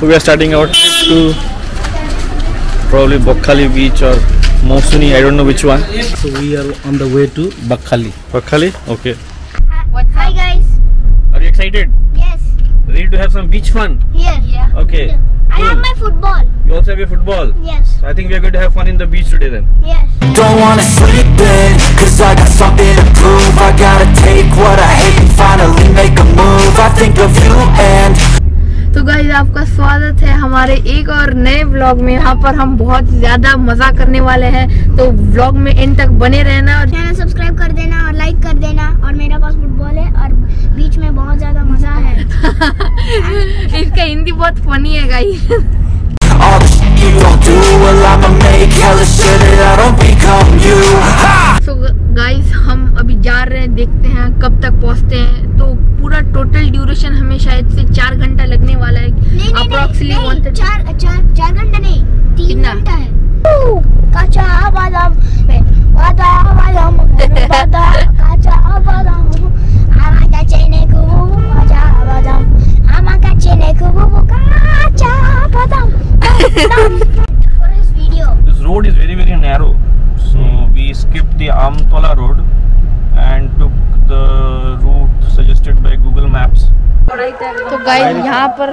So we are starting our trip to probably Bakkhali Beach or Mausuni, I don't know which one. So we are on the way to Bakkhali. Bakkhali? Okay. Hi guys. Are you excited? Yes. Ready to have some beach fun? Yes. Yeah. Okay. Yeah. I have my football. You also have your football? Yes. So I think we are going to have fun in the beach today then. Yes. Don't wanna sleep in, cause I got something to prove. I gotta take what I hate and finally make a move. I think of you and... तो guys आपका स्वागत है हमारे एक और नए vlog में। यहाँ पर हम बहुत ज्यादा मजा करने वाले हैं, तो व्लॉग में एंड तक बने रहना और चैनल सब्सक्राइब कर देना और लाइक कर देना। और मेरा पास फुटबॉल है और बीच में बहुत ज्यादा मजा है। इसका हिंदी बहुत फनी है गाइस। सो गाइस हम अभी जा रहे हैं, देखते हैं कब तक पहुँचते हैं। तो पूरा टोटल ड्यूरेशन हमें शायद से 4 घंटा लगने वाला है। अप्रोक्सली 4 घंटा नहीं, 3 घंटा है। काचा बादाम में बादाम काचा बादाम आमा का चने को काचा बादाम आमा का चने को काचा बादाम। For this video, this road is very narrow, so we skipped the Amtola road and took the route suggested by Google Maps. तो गाइस यहाँ पर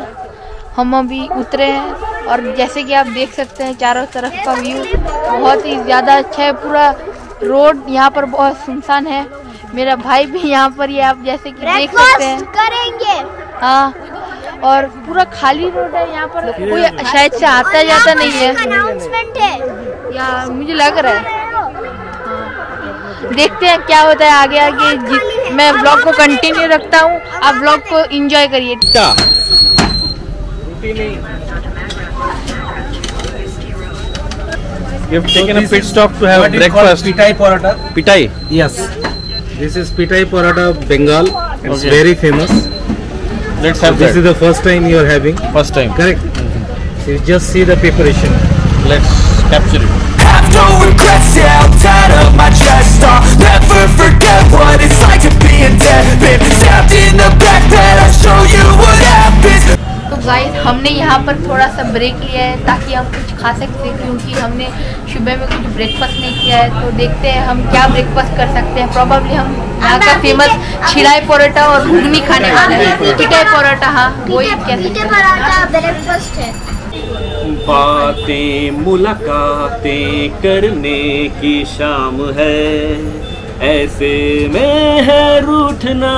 हम अभी उतरे हैं और जैसे कि आप देख सकते हैं चारों तरफ का व्यू बहुत ही ज़्यादा अच्छा है। पूरा रोड यहाँ पर बहुत सुनसान है। मेरा भाई भी यहाँ पर ये आप जैसे कि देख सकते हैं करेंगे। हाँ, और पूरा खाली रोड है यहाँ पर, कोई शायद से आता जाता नहीं है। अनाउंसमेंट है या मुझे लग रहा है, देखते हैं क्या होता है आगे आगे। मैं व्लॉग को कंटिन्यू रखता हूँ, आप व्लॉग को एंजॉय करिए। पिटाई पराठा। पिटाई? यस, दिस इज पिटाई paratha of Bengal, it's very famous. This is the first time you are having? First time, correct. You just see the preparation, let's capture it. No regrets, yeah, I'm tied up my chest. I'll never forget what it's like to be in debt. Been stabbed in the back, that I'll show you what happens. तो guys हमने यहाँ पर थोड़ा सा break लिया है ताकि हम कुछ खा सकते, क्योंकि हमने सुबह में कुछ ब्रेकफास्ट नहीं किया है। तो देखते हैं हम क्या ब्रेकफास्ट कर सकते हैं। प्रोबेबली हम यहाँ का फेमस चिलाई परोटा और घुगनी खाने वाले हैं। पिटाई परोटा, हाँ वही ब्रेकफास्ट है। बातें मुलाकातें करने की शाम है, ऐसे में है रूठना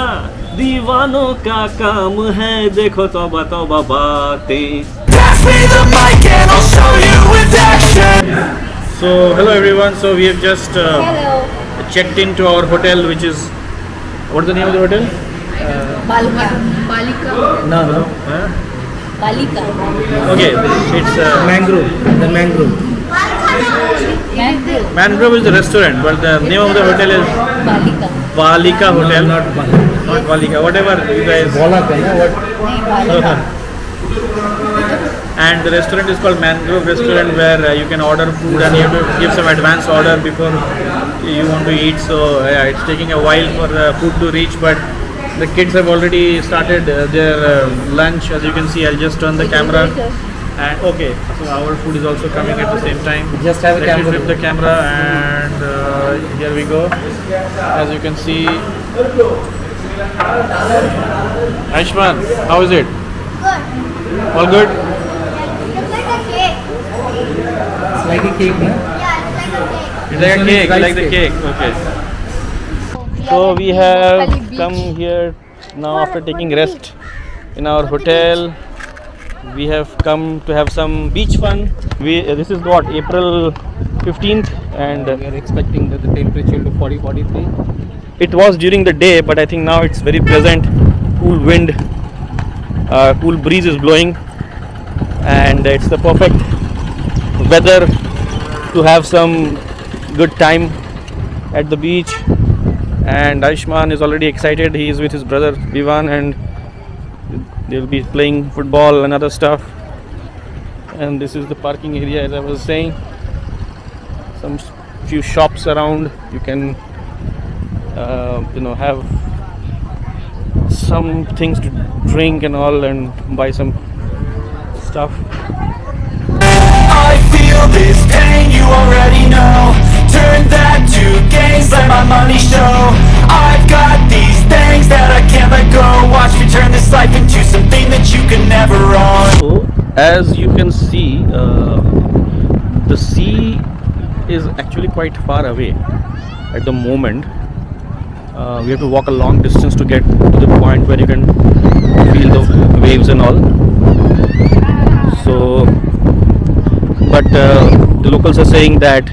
दीवानों का काम है। देखो तो बताओ बातें। So hello everyone, so we have just checked into our hotel, which is, what's the name of the hotel? Balika. No. Huh? Balika. Okay, it's Mangrove. The Mangrove. Mangrove is the restaurant, but the name of the hotel is Balika. Balika Hotel, no, not Balika. Not Balika. Whatever you guys. Balika. And the restaurant is called Mangrove Restaurant, where you can order food and you have to give some advance order before you want to eat. So yeah, it's taking a while for the food to reach, but the kids have already started their lunch. As you can see, I'll just turn the camera. And okay, so our food is also coming at the same time. Just have a camera. Flip the camera, and here we go. As you can see, Aishman, how is it? Good. All good? It's like a cake. It's like a cake, no? Yeah, it's like a cake. It's like a cake. Okay. So we have come here now after taking rest in our hotel. We have come to have some beach fun. This is what, April 15th, and we are expecting that the temperature to 40-43. It was during the day, but I think now it's very pleasant. Cool wind, cool breeze is blowing, and it's the perfect weather to have some good time at the beach. And Aishman is already excited. He is with his brother Vivan, and they'll be playing football and other stuff. And this is the parking area, as I was saying. Some few shops around. You can, have some things to drink and all, and buy some stuff. I feel this pain, you already know. Turn that to gains, let my money show. I've got these things that I can't let go. Watch me turn this life into something that you can never own. So, as you can see, the sea is actually quite far away at the moment. We have to walk a long distance to get to the point where you can feel the waves and all. So, but the locals are saying that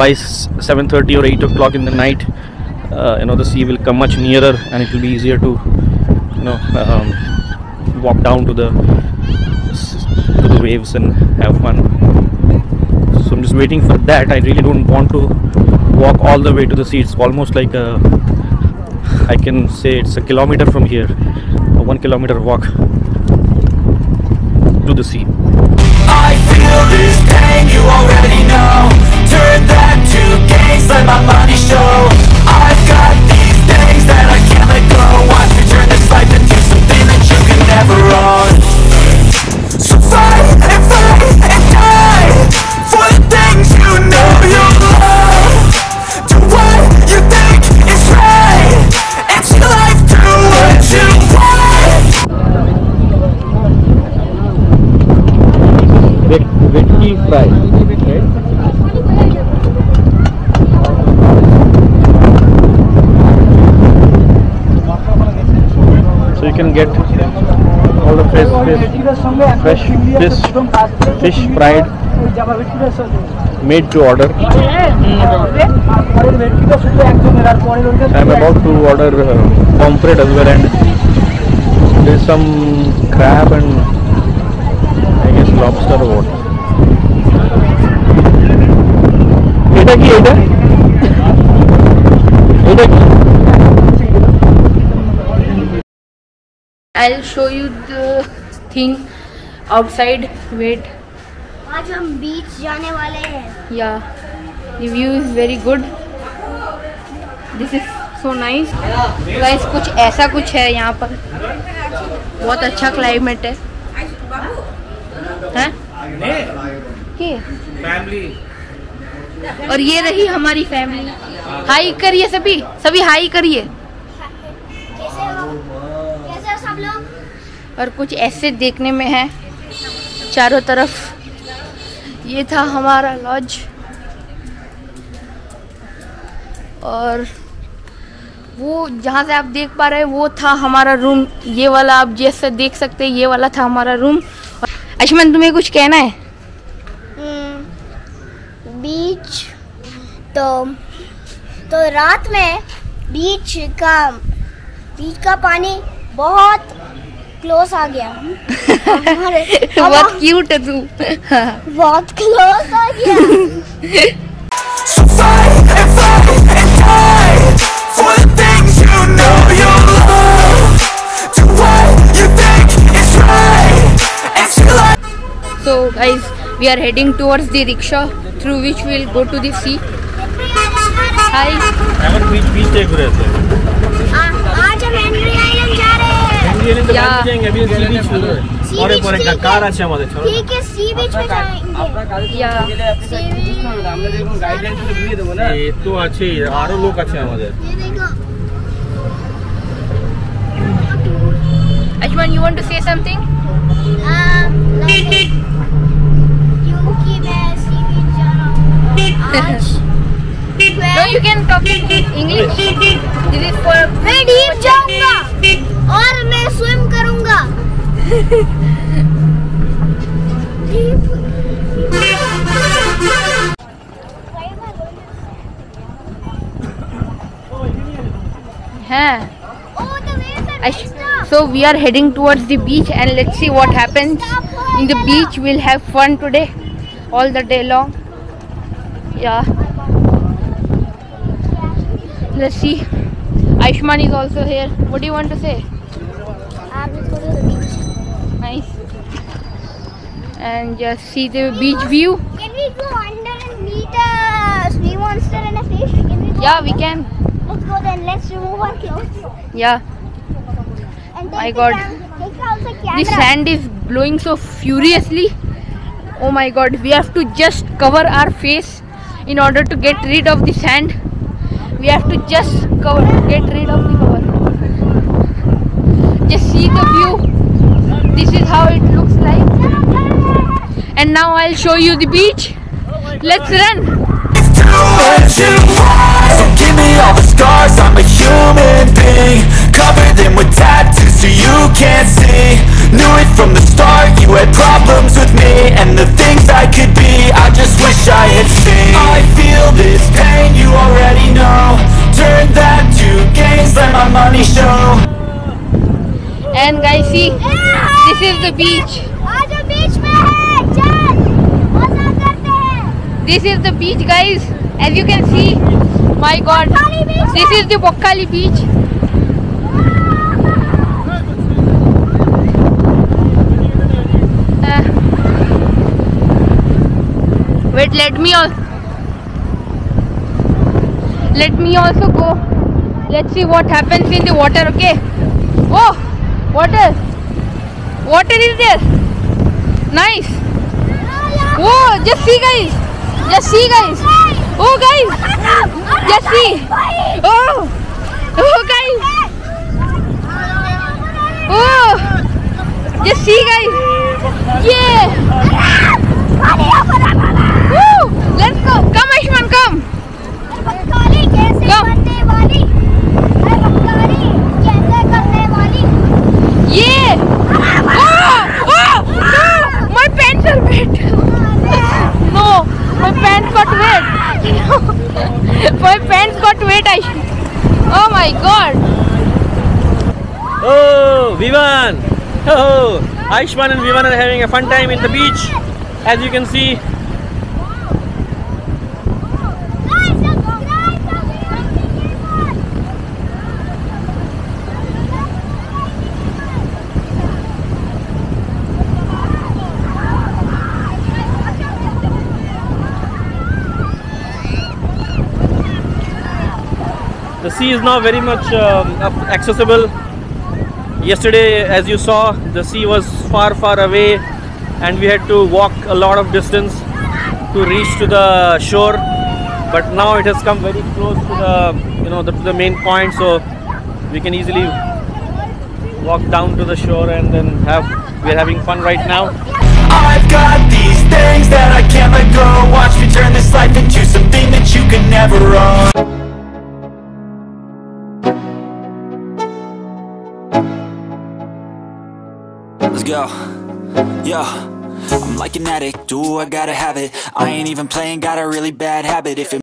by 7:30 or 8 o'clock in the night, the sea will come much nearer and it will be easier to, walk down to the waves and have fun. So I'm just waiting for that. I really don't want to walk all the way to the sea. It's almost like I can say it's a kilometer from here, a 1 kilometer walk to the sea. I feel this pain, you already know. Turn that to gains, let my money show. I've got these things that I can't let go. Watch me turn this life into something that you can never own. So fight and fight and die for the things you know you'll love. Do what you think is right. It's your life, do what you want. Vicky fry. Get all the fresh fish fried, made to order. I am about to order pomfret as well, and there is some crab and I guess lobster or what. I'll show you the thing outside. Wait. आज हम beach जाने वाले हैं. Yeah, the view is very good. This is so nice. Guys, कुछ ऐसा कुछ है यहाँ पर. बहुत अच्छा climate है. हैं? क्या? Family. और ये रही हमारी family. Hi करिए सभी, सभी hi करिए. और कुछ ऐसे देखने में है चारों तरफ. ये था हमारा लॉज और वो जहाँ से आप देख पा रहे हैं वो था हमारा रूम. ये वाला आप जैसे देख सकते हैं, ये वाला था हमारा रूम. आयुष्मान, तुम्हें कुछ कहना है? बीच तो रात में बीच का पानी बहुत क्लोज आ गया. बहुत क्यूट है तू. बहुत क्लोज आ गया. So guys, we are heading towards the rickshaw through which we will go to the sea. Hi. आज हम या Aishman, you want to say something? No, you can talk English. This is for मैं deep जाऊँगा और मैं swim करूँगा. So we are heading towards the beach and let's see what happens in the beach. We'll have fun today, all the day long. Yeah. Let's see. Aishman is also here. What do you want to say? Nice. And just see the beach view. Can we go under and meet a sea monster and a fish? Yeah, we can. Let's go then. Let's remove our clothes. Yeah. My God. The sand is blowing so furiously. Oh my god, we have to just cover our face in order to get rid of the sand. We have to just cover, get rid of the cover. Just see the view. This is how it looks like. And now I'll show you the beach. Let's run. So give me all the scars, I'm a human being. Covered them with tattoos so you can't see. Knew it from the start, you had problems with me. And the things I could be, I just wish I had seen. I feel this pain, you already know. Turn that to gains, let my money show. And guys, see, this is the beach. This is the beach, guys. As you can see, my god, this is the Bakkhali Beach. Wait, let me also go. Let's see what happens in the water, okay? Oh, water! Water is there! Nice! Whoa, just see guys! Just see guys! Oh guys! Just see! Oh! Oh guys! Oh! Just see guys! Yeah! Woo! Let's go! Come Aishman, come! Come! Yeah! Oh! Oh! No! My pants are wet! No! My pants got wet. My pants got wet. Oh my god. Oh, Vivan. Oh, Aishman and Vivan are having a fun time in the beach. As you can see. The sea is now very much accessible. Yesterday, as you saw, the sea was far away and we had to walk a lot of distance to reach to the shore, but now it has come very close to the, you know, the main point, so we can easily walk down to the shore and then we're having fun right now. I've got these things that I can't let go. Watch me turn this life into something that you can never own. Yo, I'm like an addict, do I gotta have it. I ain't even playing, got a really bad habit if it